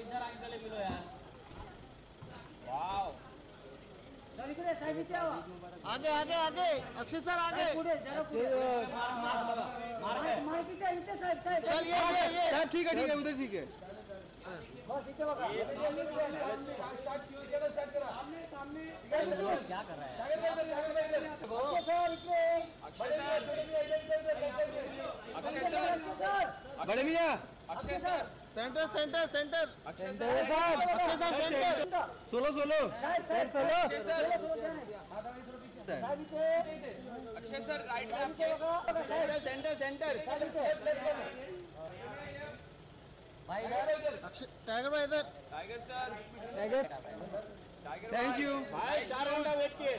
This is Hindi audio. इधर आके चले मिलो यार। वाओ आगे आगे आगे अक्षय सर आगे ठीक है उधर ठीक है क्या कर रहा है बड़े भैया Akshay sir centre centre centre Akshay sir solo solo Akshay sir right में सेंटर सेंटर भाई टाइगर भाई इधर टाइगर सर थैंक यू भाई 4 घंटा वेट किए।